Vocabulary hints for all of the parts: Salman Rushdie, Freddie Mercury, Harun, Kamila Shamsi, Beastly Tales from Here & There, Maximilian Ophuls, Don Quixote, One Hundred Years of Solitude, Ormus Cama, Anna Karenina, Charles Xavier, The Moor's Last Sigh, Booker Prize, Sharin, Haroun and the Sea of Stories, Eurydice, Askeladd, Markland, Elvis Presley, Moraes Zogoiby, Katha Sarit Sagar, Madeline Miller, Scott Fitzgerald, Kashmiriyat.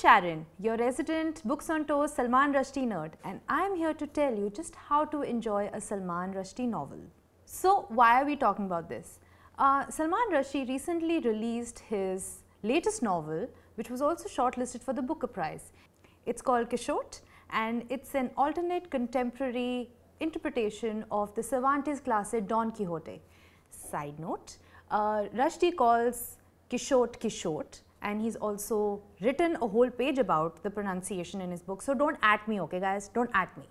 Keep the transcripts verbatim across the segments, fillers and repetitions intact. Sharin, your resident Books on Toast Salman Rushdie nerd, and I am here to tell you just how to enjoy a Salman Rushdie novel. So why are we talking about this? Uh, Salman Rushdie recently released his latest novel, which was also shortlisted for the Booker Prize. It's called Quichotte, and it's an alternate contemporary interpretation of the Cervantes classic Don Quixote. Side note, uh, Rushdie calls Quichotte Quichotte, and he's also written a whole page about the pronunciation in his book, so don't at me, okay guys, don't at me.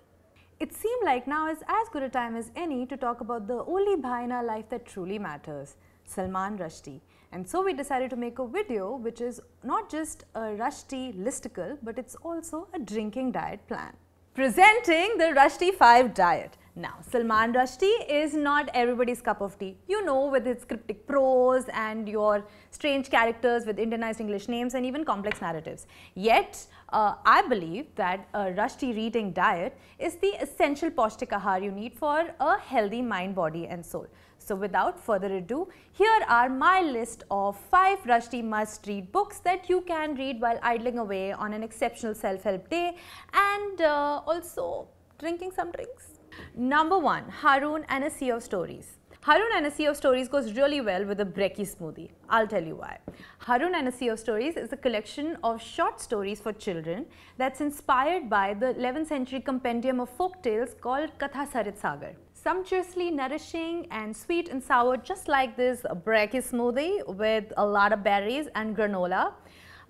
It seemed like now is as good a time as any to talk about the only bhai in our life that truly matters, Salman Rushdie. And so we decided to make a video which is not just a Rushdie listicle, but it's also a drinking diet plan. Presenting the Rushdie five diet. Now, Salman Rushdie is not everybody's cup of tea, you know, with its cryptic prose and your strange characters with Indianized English names and even complex narratives. Yet, uh, I believe that a Rushdie reading diet is the essential Paushtik Ahar you need for a healthy mind, body and soul. So without further ado, here are my list of five Rushdie must-read books that you can read while idling away on an exceptional self-help day and uh, also drinking some drinks. Number one, Haroun and a Sea of Stories. Haroun and a Sea of Stories goes really well with a brekkie smoothie. I'll tell you why. Haroun and a Sea of Stories is a collection of short stories for children that's inspired by the eleventh century compendium of folk tales called Katha Sarit Sagar. Sumptuously nourishing and sweet and sour, just like this brekkie smoothie with a lot of berries and granola.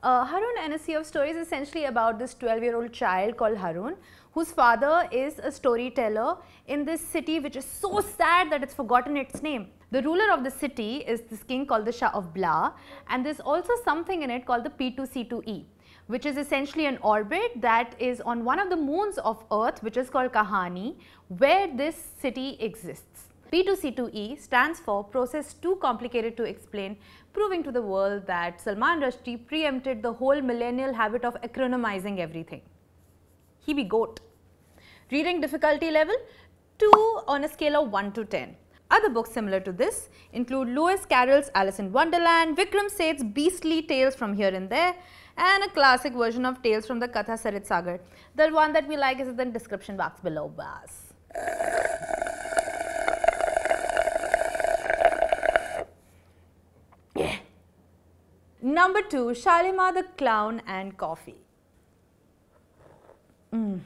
Uh, Harun and a Sea of Stories is essentially about this twelve year old child called Harun, whose father is a storyteller in this city which is so sad that it's forgotten its name. The ruler of the city is this king called the Shah of Blah, and there's also something in it called the P two C two E, which is essentially an orbit that is on one of the moons of Earth, which is called Kahani, where this city exists. P two C two E stands for Process Too Complicated to Explain, proving to the world that Salman Rushdie preempted the whole millennial habit of acronymizing everything. He be goat. Reading difficulty level two on a scale of one to ten. Other books similar to this include Lewis Carroll's Alice in Wonderland, Vikram Seth's Beastly Tales from Here and There, and a classic version of Tales from the Katha Sarit Sagar. The one that we like is in the description box below, boss. Number two, Shalimar the Clown and Coffee. Mm.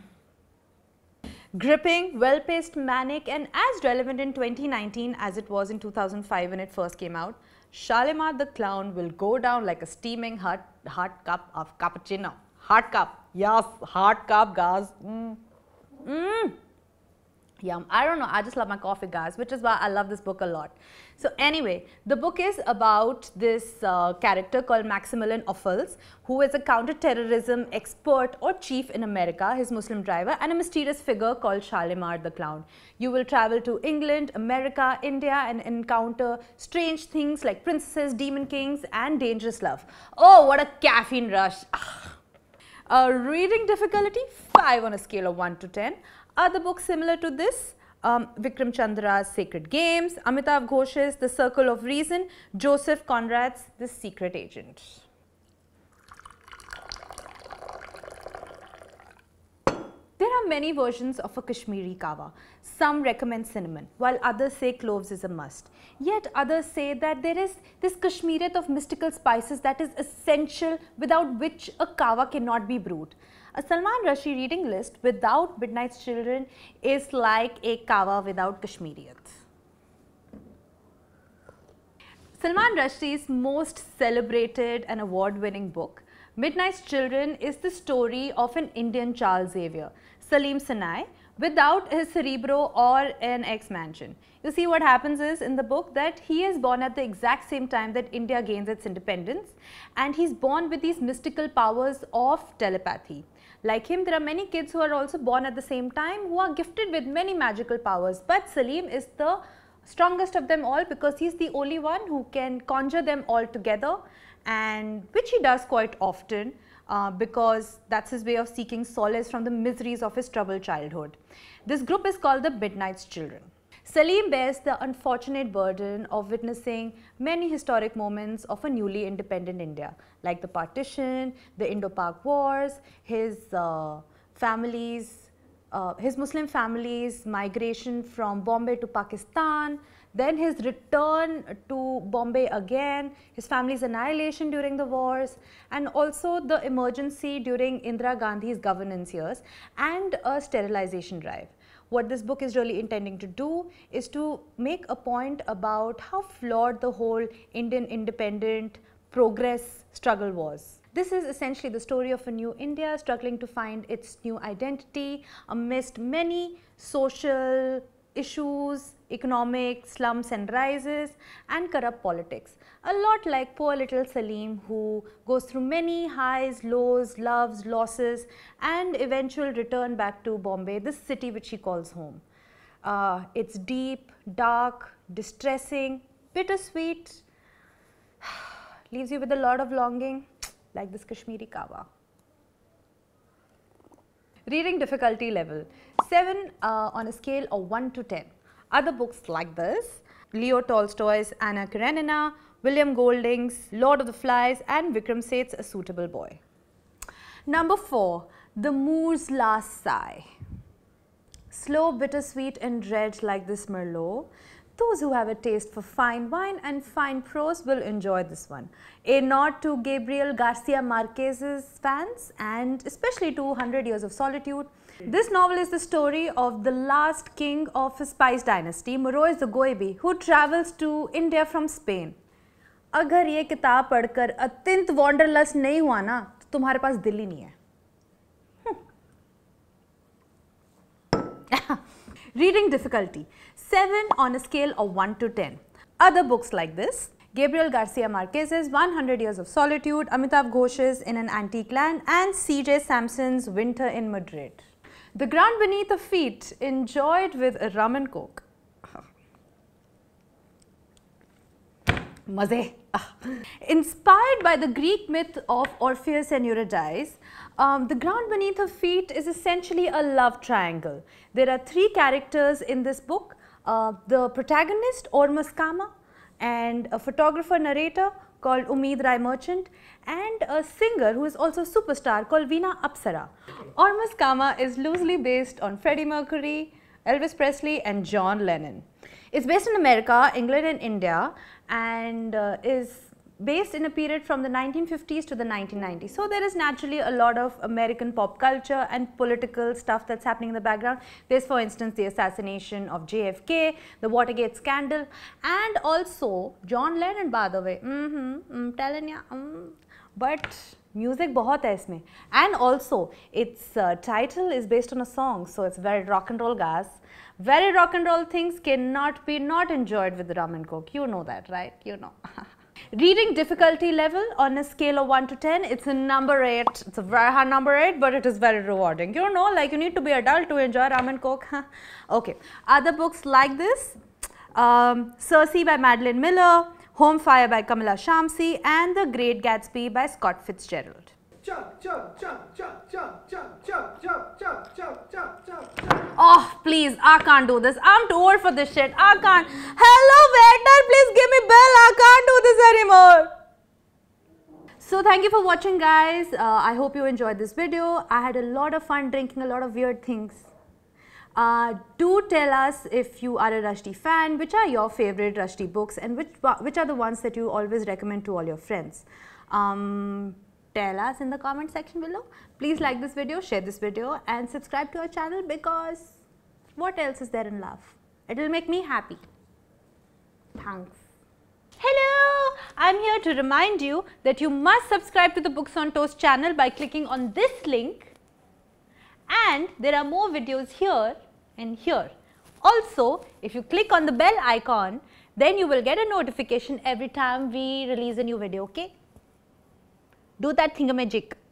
Gripping, well-paced, manic and as relevant in twenty nineteen as it was in two thousand five when it first came out, Shalimar the Clown will go down like a steaming hot, hot cup of cappuccino. Hot cup, yes, hot cup, guys. Mm. Mm. Yum. I don't know, I just love my coffee, guys, which is why I love this book a lot. So anyway, the book is about this uh, character called Maximilian Ophuls, who is a counter-terrorism expert or chief in America, his Muslim driver, and a mysterious figure called Shalimar the Clown. You will travel to England, America, India and encounter strange things like princesses, demon kings and dangerous love. Oh, what a caffeine rush. uh, reading difficulty, five on a scale of one to ten. Other books similar to this, um, Vikram Chandra's Sacred Games, Amitav Ghosh's The Circle of Reason, Joseph Conrad's The Secret Agent. There are many versions of a Kashmiri kawa. Some recommend cinnamon, while others say cloves is a must. Yet others say that there is this Kashmirat of mystical spices that is essential, without which a kawa cannot be brewed. A Salman Rushdie reading list without Midnight's Children is like a kawa without Kashmiriyat. Salman Rushdie's most celebrated and award-winning book, Midnight's Children, is the story of an Indian Charles Xavier, Salim Sinai, without his cerebro or an ex-mansion. You see, what happens is in the book that he is born at the exact same time that India gains its independence, and he's born with these mystical powers of telepathy. Like him, there are many kids who are also born at the same time who are gifted with many magical powers, but Salim is the strongest of them all because he's the only one who can conjure them all together, and which he does quite often uh, because that's his way of seeking solace from the miseries of his troubled childhood. This group is called the Midnight's Children. Salim bears the unfortunate burden of witnessing many historic moments of a newly independent India, like the partition, the Indo-Pak wars, his uh, families, uh, his Muslim family's migration from Bombay to Pakistan, then his return to Bombay again, his family's annihilation during the wars, and also the emergency during Indira Gandhi's governance years, and a sterilization drive. What this book is really intending to do is to make a point about how flawed the whole Indian independent progress struggle was. This is essentially the story of a new India struggling to find its new identity amidst many social issues, economic slumps and rises, and corrupt politics. A lot like poor little Salim, who goes through many highs, lows, loves, losses, and eventual return back to Bombay, this city which he calls home. Uh, it's deep, dark, distressing, bittersweet, leaves you with a lot of longing, like this Kashmiri Kawa. Reading difficulty level seven uh, on a scale of one to ten. Other books like this: Leo Tolstoy's Anna Karenina, William Golding's Lord of the Flies, and Vikram Seth's A Suitable Boy. Number four, The Moor's Last Sigh. Slow, bittersweet and dread like this Merlot. Those who have a taste for fine wine and fine prose will enjoy this one. A nod to Gabriel Garcia Marquez's fans, and especially to One Hundred Years of Solitude. This novel is the story of the last king of his spice dynasty, Moraes Zogoiby, who travels to India from Spain. अगर ये किताब पढ़कर अत्यंत wanderlust नहीं हुआ ना, तो तुम्हारे पास दिल ही नहीं है. Reading difficulty seven on a scale of one to ten. Other books like this: Gabriel Garcia Marquez's one hundred Years of Solitude, Amitav Ghosh's In An Antique Land, and C J Sampson's Winter in Madrid. The Ground Beneath Her Feet, enjoyed with a rum and coke. Maze. Inspired by the Greek myth of Orpheus and Eurydice, um, The Ground Beneath Her Feet is essentially a love triangle. There are three characters in this book: uh, the protagonist, Ormus Cama, and a photographer narrator called Umid Rai Merchant, and a singer who is also a superstar called Veena Apsara. Ormus Cama is loosely based on Freddie Mercury, Elvis Presley, and John Lennon. It's based in America, England and India, and uh, is based in a period from the nineteen fifties to the nineteen nineties. So there is naturally a lot of American pop culture and political stuff that's happening in the background. There's, for instance, the assassination of J F K, the Watergate scandal, and also John Lennon, by the way. Mm-hmm, I'm telling ya. Mm. But music bahut hai isme. And also its uh, title is based on a song, so it's very rock and roll, guys. Very rock and roll things cannot be not enjoyed with rum and coke. You know that, right? You know. Reading difficulty level on a scale of one to ten, it's a number eight. It's a very high number eight, but it is very rewarding. You know, like, you need to be adult to enjoy rum and coke. Okay. Other books like this: um, Circe by Madeline Miller, Home Fire by Kamila Shamsi, and The Great Gatsby by Scott Fitzgerald. Oh, please, I can't do this. I'm too old for this shit. I can't. Hello, waiter, please give me bill. I can't do this anymore. So thank you for watching, guys. Uh, I hope you enjoyed this video. I had a lot of fun drinking a lot of weird things. Uh, do tell us if you are a Rushdie fan, which are your favorite Rushdie books, and which, which are the ones that you always recommend to all your friends. Um, tell us in the comment section below. Please like this video, share this video, and subscribe to our channel, because what else is there in love? It will make me happy. Thanks. Hello! I'm here to remind you that you must subscribe to the Books on Toast channel by clicking on this link. And there are more videos here and here. Also, if you click on the bell icon, then you will get a notification every time we release a new video, okay? Do that thingamagic.